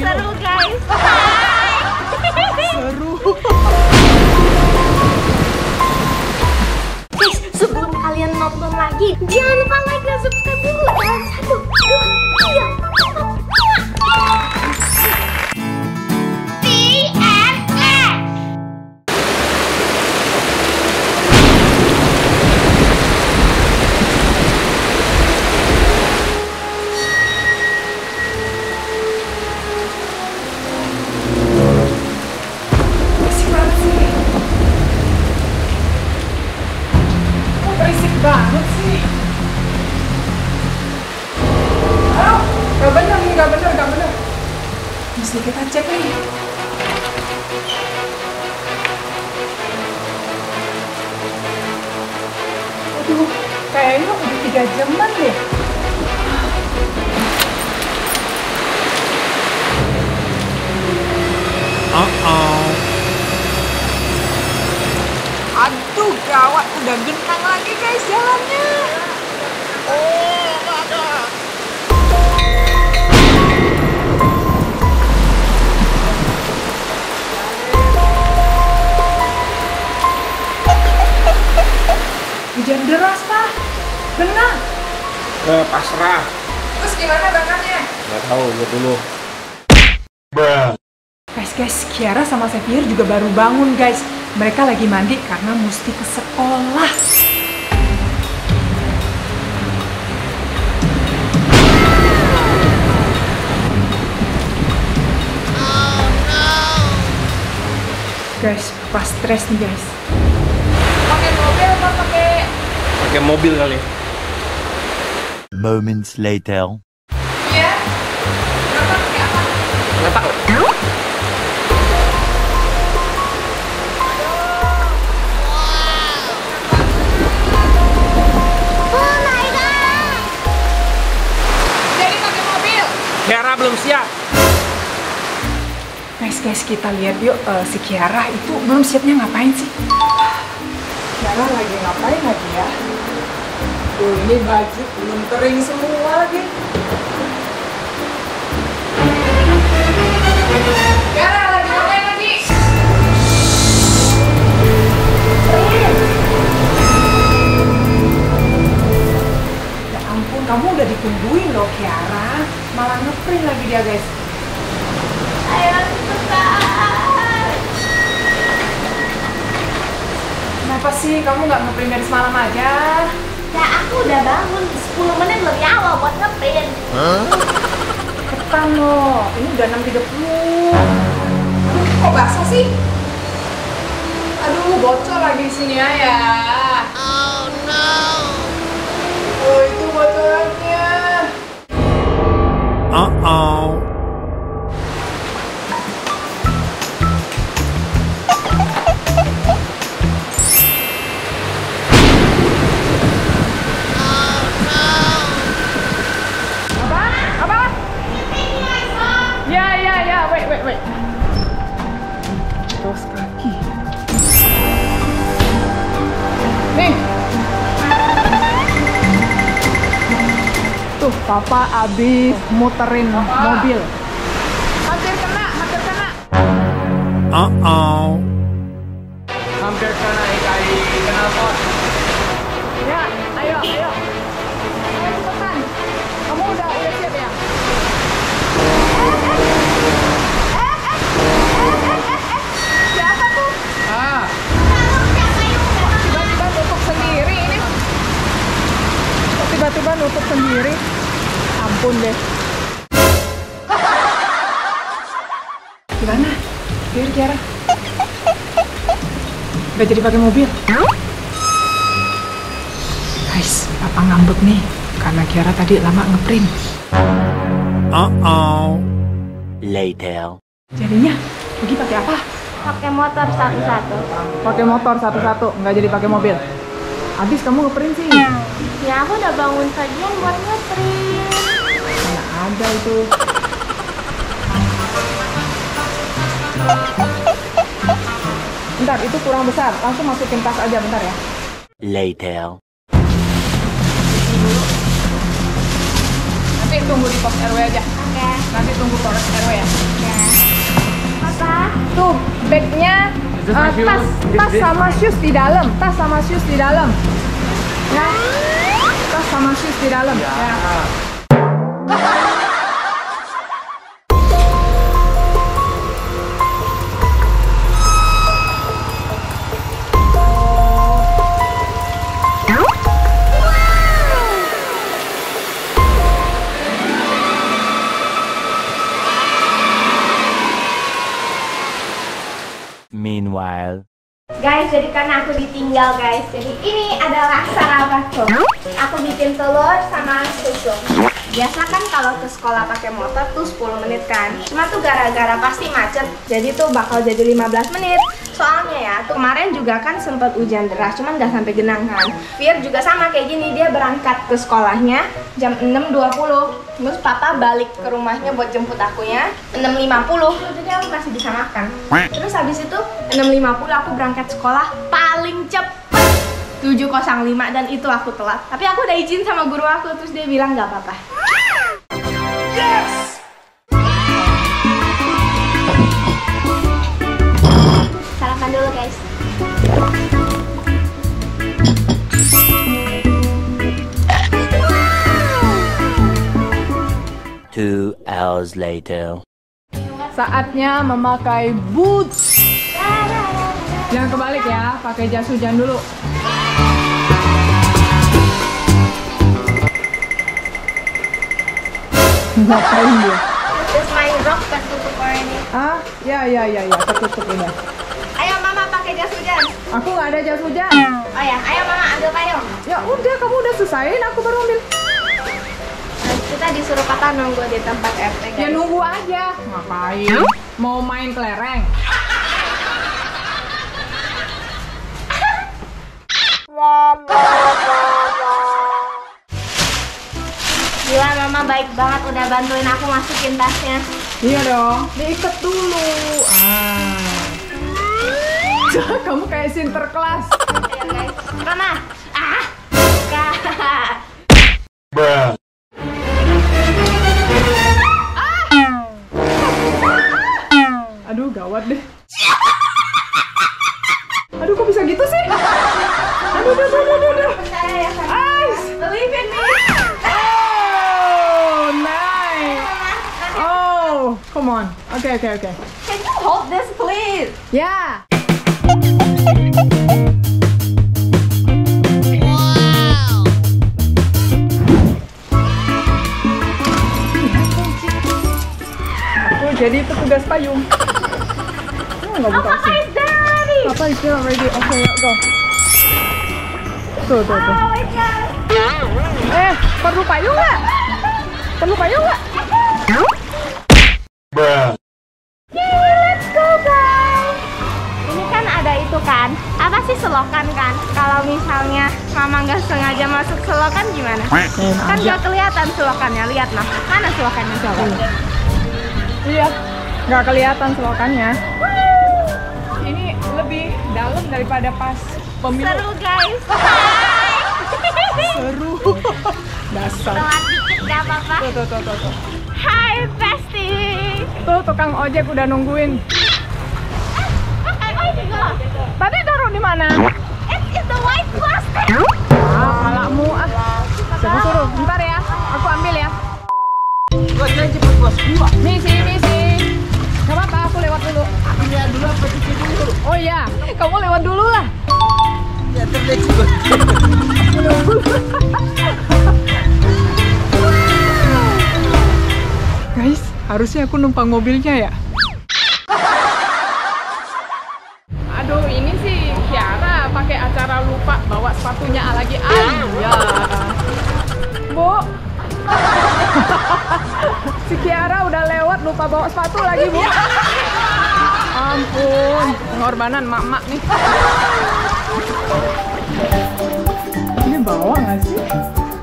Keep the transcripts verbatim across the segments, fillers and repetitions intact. seru guys. Seru. Guys, sebelum kalian nonton lagi, jangan lupa like dan subscribe dulu. Satu, dua, tiga. Kayaknya udah tiga jaman deh. Uh-oh. Aduh, gawat, udah genang lagi guys jalannya. Oh, ada. Hujan deras Pak. Benar. Ke pasrah. Terus gimana bakarnya? Nggak tahu, lihat dulu. Guys, guys, Kiara sama Safir juga baru bangun, guys. Mereka lagi mandi karena mesti ke sekolah. Oh, no. Guys, pas stres nih, guys. Pakai mobil apa pakai? Pakai mobil kali. Moments later. Iya. Kenapa pakai apa? Nggak tahu. Oh my god. Jadi pakai mobil. Kiara belum siap. Guys, guys, kita lihat yuk uh, si Kiara itu belum siapnya ngapain sih? Kiara lagi ngapain lagi ya? Tuh, ini baju belum kering semua lagi. Kiara lagi ngapain lagi? Ya ampun, kamu udah ditungguin loh Kiara. Malah nge-print lagi dia guys. Ayo cepetan. Kenapa sih kamu nggak nge-print dari semalam aja? Ya, aku udah bangun sepuluh menit lebih awal buat nge-print. Hah? Cepetan loh, ini udah enam tiga puluh. Aduh, kok basah sih? Aduh, bocor lagi di sini ya. Oh no. Oh, itu bocorannya. Uh-oh. Papa abis muterin Papa. Mobil. Hampir kena, hampir kena. Uh-oh. Hampir kena kali kena pot. Ya, ayo, ayo. Ayo cepetan. Kamu udah udah siap ya? Siapa tuh? Ah. Tiba-tiba nutup sendiri ini. Tiba-tiba nutup sendiri. Ampun deh. Gimana? Biar Kiara gak jadi pakai mobil. Guys, Papa ngambek nih karena Kiara tadi lama ngeprint. Uh-oh. Later. Jadinya pergi pakai apa? Pakai motor satu-satu. Pakai motor satu-satu, nggak jadi pakai mobil. Habis kamu ngeprint sih. Ya aku udah bangun sajian buat ngeprint. Mana ada itu. Bentar, itu kurang besar. Langsung masukin tas aja bentar ya. Later. Nanti tunggu di pos R W aja. Oke. Okay. Nanti tunggu pos R W ya. Iya. Apa? Tuh, bagnya uh, tas, tas sama shoes di dalam, tas sama shoes di dalam. Ya. Tas sama shoes di dalam. Ya. Ya. Meanwhile, guys, jadi karena aku ditinggal, guys, jadi ini adalah sarapanku. Aku bikin telur sama susu. Biasa kan kalau ke sekolah pakai motor tuh sepuluh menit kan. Cuma tuh gara-gara pasti macet, jadi tuh bakal jadi lima belas menit. Soalnya ya, tuh kemarin juga kan sempat hujan deras, cuman nggak sampai genang kan. Fir juga sama kayak gini, dia berangkat ke sekolahnya jam enam dua puluh. Terus papa balik ke rumahnya buat jemput akunya enam lima puluh. Jadi aku masih bisa makan. Terus habis itu enam lima puluh aku berangkat sekolah paling cepet tujuh nol lima, dan itu aku telat. Tapi aku udah izin sama guru aku, terus dia bilang gak apa-apa. Yes! Sarapan dulu guys. Two hours later. Saatnya memakai boots. Jangan kebalik ya, pakai jas hujan dulu. Ngapain dia? Terus main rock tertutup ini. Ah, ya ya ya ya, tertutup ini. Ayo mama pakai jas hujan. Aku nggak ada jas hujan. Oh ya, ayo mama ambil payung. Ya udah, kamu udah selesaiin, aku baru ambil. Kita disuruh papa nunggu di tempat R T guys. Ya nunggu aja. Ngapain? Mau main kelereng? Gila, mama baik banget udah bantuin aku masukin tasnya. Iya dong, diikat dulu. Ah. Kamu kayak sinterklas. Iya guys. Mama. Ah. Kak. Aduh, gawat deh. Aduh, kok bisa gitu sih? Aduh, aduh, aduh, aduh, aduh. Ais, believe in me. Oh, nice. Oh, come on. Okay, okay, okay. Can you hold this, please? Yeah. Wow. Aku jadi petugas payung. Oh, Papa is ready. Papa is ready. Okay, let's go. Tuh, tuh, tuh. Oh, eh, perlu payung nggak? Perlu payung nggak? Yeay, let's go guys. Ini kan ada itu kan? Apa sih, selokan kan? Kalau misalnya mama nggak sengaja masuk selokan gimana? Eh, kan nggak kelihatan selokannya. Lihat nah, mana selokannya coba? Lihat, nggak kelihatan selokannya. Ini lebih dalam daripada pas pemilu. Seru guys. Seru. Dasar. Telat dikit gak apa-apa. Tuh, tuh, tuh, tuh, tuh. Hai bestie. Tuh, tukang ojek udah nungguin. Tadi taruh di mana? It's in the white plastic. Ah, malakmu ah. Siapa suruh? Bentar ya, aku ambil ya. Gua janji buat gua semua. Misi, misi. Gak apa-apa, aku lewat dulu. Aku lihat dulu apa cuci dulu. Oh iya, kamu lewat dulu lah. Ya terlihat juga. Guys, harusnya aku numpang mobilnya ya. Aduh, ini sih Kiara pakai acara lupa bawa sepatunya lagi. Ayah. Bu. Si Kiara udah lewat lupa bawa sepatu lagi, Bu. Ampun, pengorbanan mak-mak nih. Ini bawa nggak sih?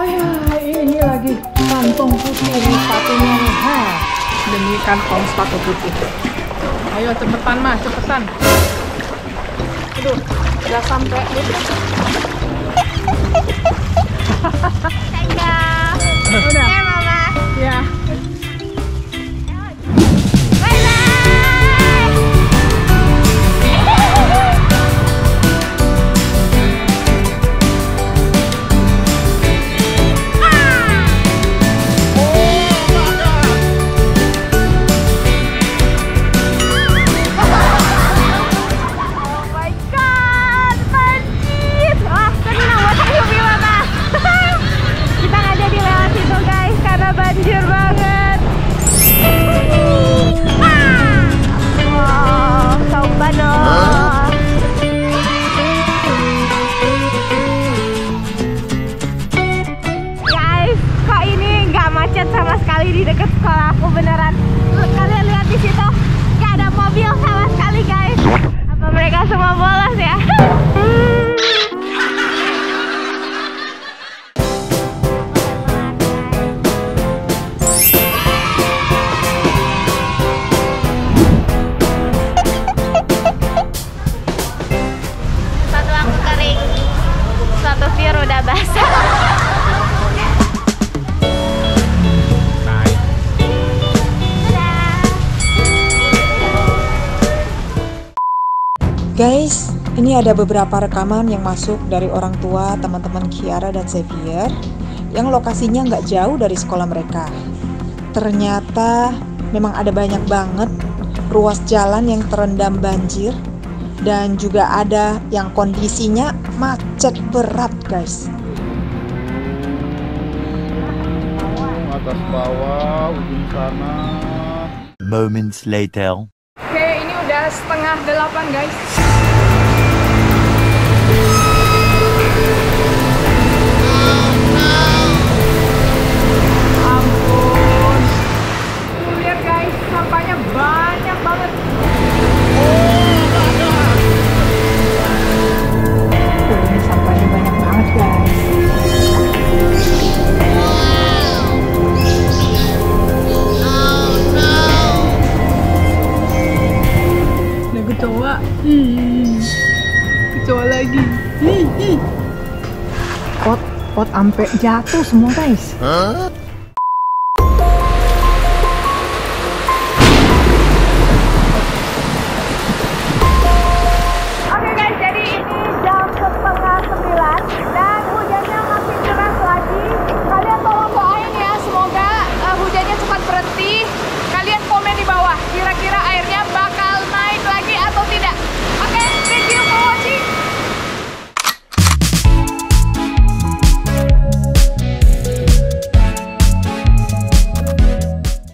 Oh ya, ini lagi kantong putih ini sepatunya nih. Ha, demi kantong sepatu putih. Ayo cepetan mah, cepetan. Aduh, udah sampai. Hahaha. Udah. Ya mama. Ya. sama sekali di dekat sekolah aku beneran. Kalian lihat di situ, nggak ada mobil sama sekali guys. Apa mereka semua bolos ya? Guys, ini ada beberapa rekaman yang masuk dari orang tua teman-teman Kiara dan Xavier yang lokasinya nggak jauh dari sekolah mereka. Ternyata memang ada banyak banget ruas jalan yang terendam banjir dan juga ada yang kondisinya macet berat guys. Atas bawah, ujung sana. Moments later. Oke, ini udah setengah delapan guys. Ampun. Tuh lihat guys, sampahnya banyak banget. Oh, ini sampahnya banyak banget guys. Ada kecoa. Kecoa lagi. Pot pot ampe jatuh semua guys. Huh?